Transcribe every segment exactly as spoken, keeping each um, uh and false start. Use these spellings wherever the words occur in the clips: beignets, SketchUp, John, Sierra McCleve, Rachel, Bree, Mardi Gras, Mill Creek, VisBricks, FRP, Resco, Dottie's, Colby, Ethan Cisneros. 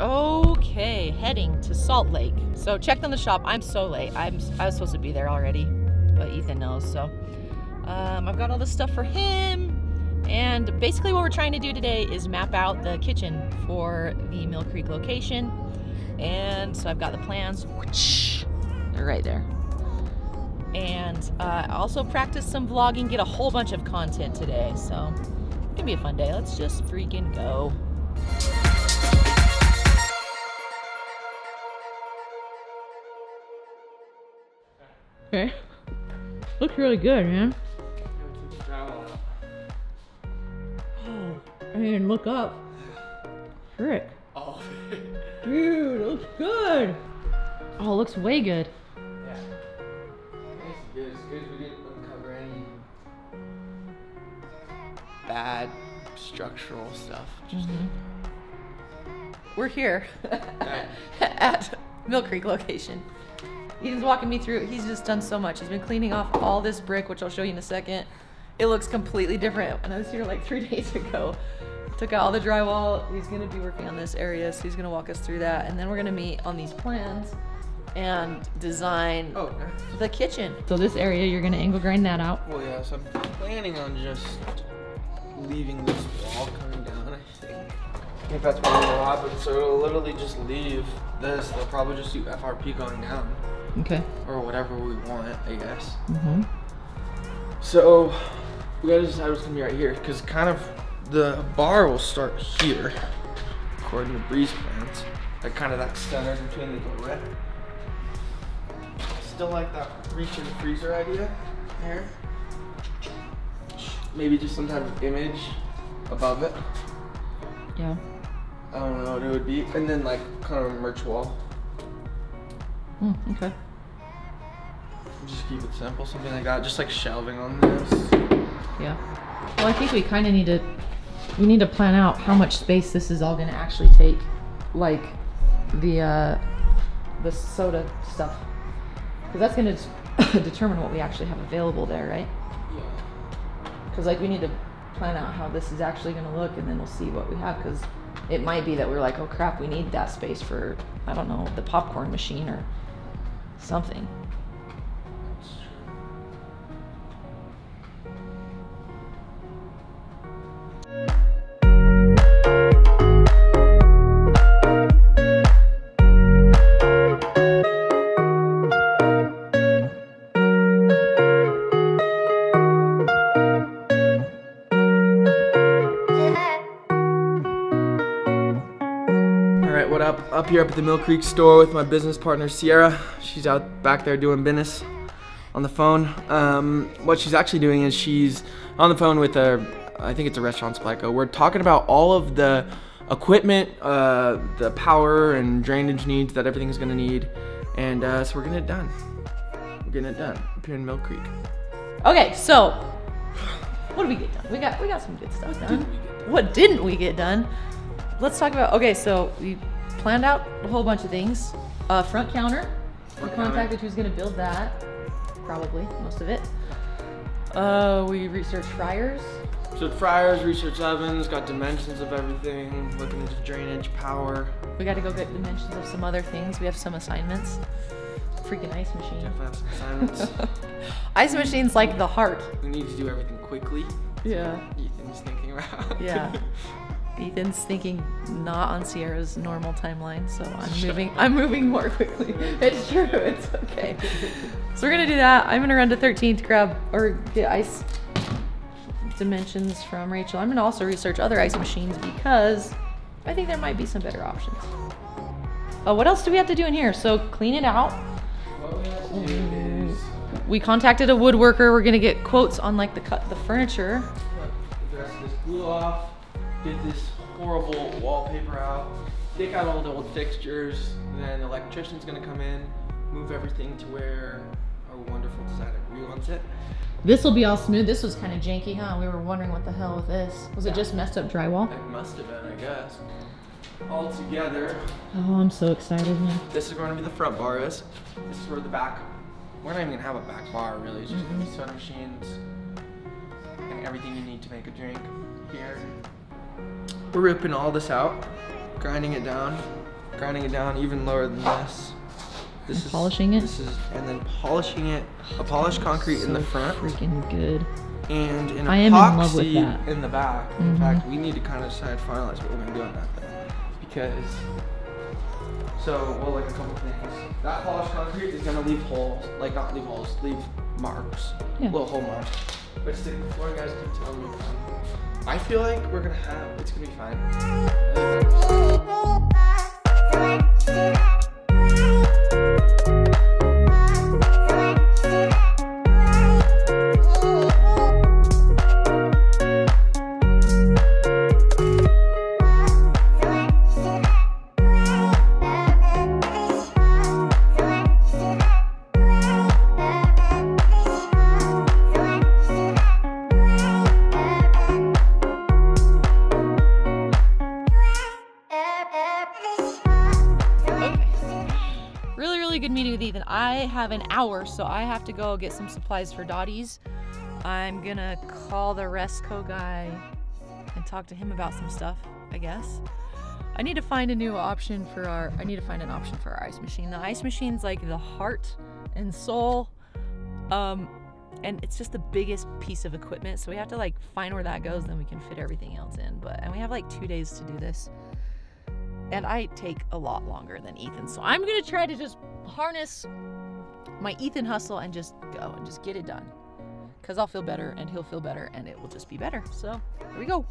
Okay, heading to Salt Lake. So checked on the shop. I'm so late. I'm I was supposed to be there already, but Ethan knows. So um, I've got all this stuff for him. And basically what we're trying to do today is map out the kitchen for the Mill Creek location. And so I've got the plans. They're right there. And uh, I also practiced some vlogging, get a whole bunch of content today. So it's gonna be a fun day. Let's just freaking go. Okay. Looks really good, man. Oh, I mean, look up. Frick. Oh. Dude, looks good. Oh, it looks way good. Yeah. It's good. It's good we didn't uncover any bad structural stuff. Mm-hmm. We're here at Mill Creek location. Ethan's walking me through. He's just done so much. He's been cleaning off all this brick, which I'll show you in a second. It looks completely different. And I was here like three days ago. Took out all the drywall. He's gonna be working on this area, so he's gonna walk us through that. And then we're gonna meet on these plans and design oh, nice. the kitchen. So this area, you're gonna angle grind that out. Well, yeah, so I'm planning on just leaving this wall coming down, I think. I think that's probably what happens. So it'll literally just leave this. They'll probably just do F R P going down. Okay. Or whatever we want, I guess. Mm-hmm. So we gotta decide what's gonna be right here, because kind of the bar will start here, according to Bree's plans. Like kind of that center between the doorway. Still like that reach in the freezer idea there. Maybe just some type of image above it. Yeah. I don't know what it would be. And then like kind of a merch wall. Mm, okay. Just keep it simple, something like that. Just like shelving on this. Yeah. Well, I think we kind of need to, we need to plan out how much space this is all going to actually take. Like the, uh, the soda stuff. Because that's going to determine what we actually have available there, right? Yeah. Because like we need to plan out how this is actually going to look, and then we'll see what we have. Because it might be that we're like, oh crap, we need that space for, I don't know, the popcorn machine or something. Up here up at the Mill Creek store with my business partner Sierra. She's out back there doing business on the phone. Um, what she's actually doing is she's on the phone with a, I think it's a restaurant supply co. We're talking about all of the equipment, uh, the power and drainage needs that everything's gonna need. And uh, so we're getting it done. We're getting it done up here in Mill Creek. Okay, so what did we get done? We got, we got some good stuff done. What didn't we get done? What didn't we get done? Let's talk about, okay, so we planned out a whole bunch of things. Uh, front counter. We contacted who's gonna build that. Probably, most of it. Uh, we researched fryers. So fryers, researched ovens, got dimensions of everything, looking into drainage, power. We gotta go get dimensions of some other things. We have some assignments. Freaking ice machine. Definitely have some assignments. Ice machine's like the heart. We need to do everything quickly. Yeah. Ethan's thinking about. Yeah. Ethan's thinking not on Sierra's normal timeline, so I'm moving I'm moving more quickly. It's true, it's okay. So we're gonna do that. I'm gonna run to thirteenth, grab or get ice dimensions from Rachel. I'm gonna also research other ice machines because I think there might be some better options. Uh, what else do we have to do in here? So clean it out. What we have to do is... We contacted a woodworker. We're gonna get quotes on like the cut the furniture. The rest of this glue off. Get this horrible wallpaper out, take out all the old fixtures, and then the electrician's gonna come in, move everything to where our wonderful designer Bree wants it. This will be all smooth. This was kind of janky, huh? We were wondering what the hell with this. Was yeah. it just messed up drywall? It must have been, I guess. All together. Oh, I'm so excited, man. This is going to be the front bar is. This is where the back, we're not even gonna have a back bar, really. It's just mm-hmm. gonna be soda machines and everything you need to make a drink here. We're ripping all this out. grinding it down, grinding it down even lower than this. This is polishing it. This is and then polishing it. A polished concrete in the front. Freaking good. And an epoxy in the back. Mm-hmm. In fact, we need to kind of decide finalize what we're gonna do on that thing because. So, well, like a couple things. That polished concrete is gonna leave holes, like not leave holes, leave marks, yeah. Little hole marks. But stick the floor, guys, keep telling me. I feel like we're gonna have, it's gonna be fine. Uh, I have an hour, so I have to go get some supplies for Dottie's. I'm gonna call the Resco guy and talk to him about some stuff, I guess. I need to find a new option for our, I need to find an option for our ice machine. The ice machine's like the heart and soul, um, and it's just the biggest piece of equipment, so we have to like find where that goes, then we can fit everything else in. But, and we have like two days to do this. And I take a lot longer than Ethan, so I'm gonna try to just harness my Ethan hustle and just go and just get it done. Cause I'll feel better and he'll feel better and it will just be better. So here we go.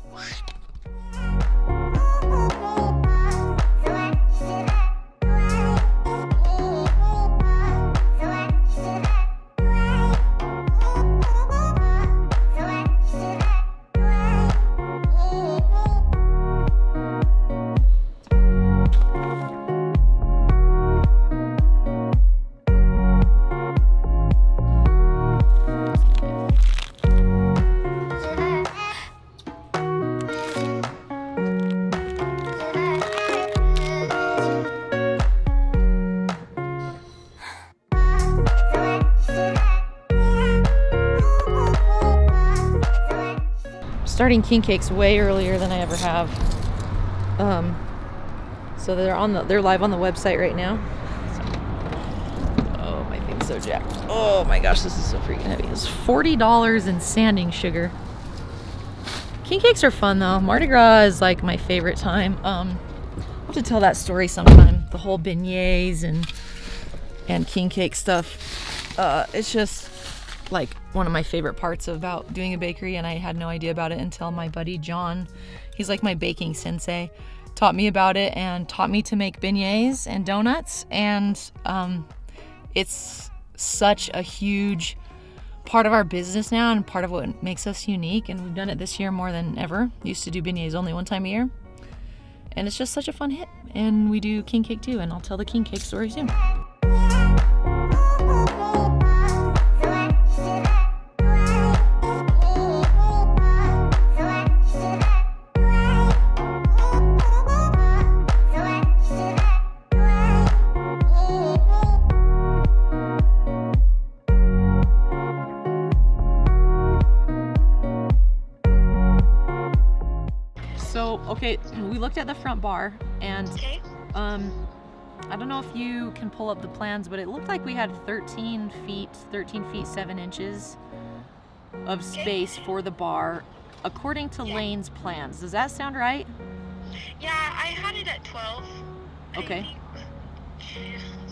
Starting king cakes way earlier than I ever have, um, so they're on the they're live on the website right now. So, oh, my thing's so jacked. Oh my gosh, this is so freaking heavy. It's forty dollars in sanding sugar. King cakes are fun though. Mardi Gras is like my favorite time. Um, I'll have to tell that story sometime. The whole beignets and and king cake stuff. Uh, it's just like one of my favorite parts about doing a bakery, and I had no idea about it until my buddy John, he's like my baking sensei, taught me about it and taught me to make beignets and donuts. And um, it's such a huge part of our business now and part of what makes us unique, and we've done it this year more than ever. Used to do beignets only one time a year, and it's just such a fun hit. And we do king cake too, and I'll tell the king cake story soon. Okay, we looked at the front bar and okay. um, I don't know if you can pull up the plans, but it looked like we had thirteen feet, thirteen feet, seven inches of space okay. for the bar according to yeah. Lane's plans. Does that sound right? Yeah, I had it at twelve. Okay. I,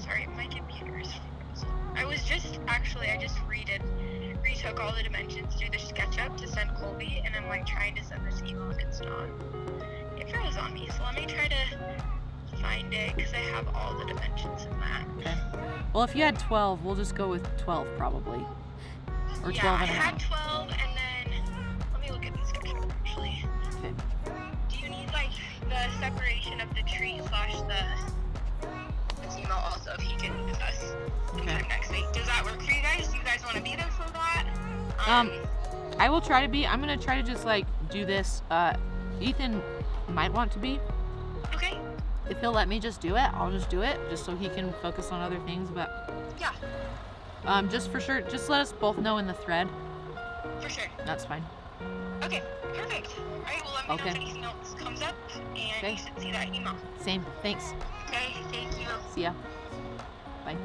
sorry, my computer is frozen. I was just, actually, I just redid, retook all the dimensions through the SketchUp to send Colby, and I'm like trying to send this email and it's not. It froze on me, so let me try to find it because I have all the dimensions in that. Okay. Well, if you had twelve, we'll just go with twelve probably. Or yeah, twelve and I had twelve, and then let me look at this picture actually. Okay. Do you need like the separation of the tree slash the this email also if he can with us okay. next week? Does that work for you guys? Do you guys want to be there for that? Um, um, I will try to be. I'm gonna try to just like do this. Uh, Ethan might want to be. Okay. If he'll let me just do it, I'll just do it just so he can focus on other things, but yeah. Um, just for sure, just let us both know in the thread. For sure. That's fine. Okay, perfect. All right, well, let me okay. know if anything else comes up, and okay. you should see that email. Same. Thanks. Okay, thank you. See ya. Bye.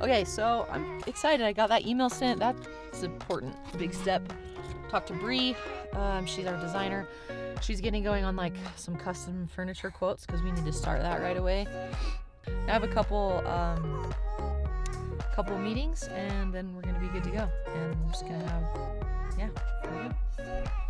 Okay, so I'm excited. I got that email sent. That's important. Big step. Talked to Bree. Um, she's our designer. She's getting going on like some custom furniture quotes because we need to start that right away. I have a couple, um, couple meetings, and then we're gonna be good to go. And I'm just gonna have, yeah. There we go.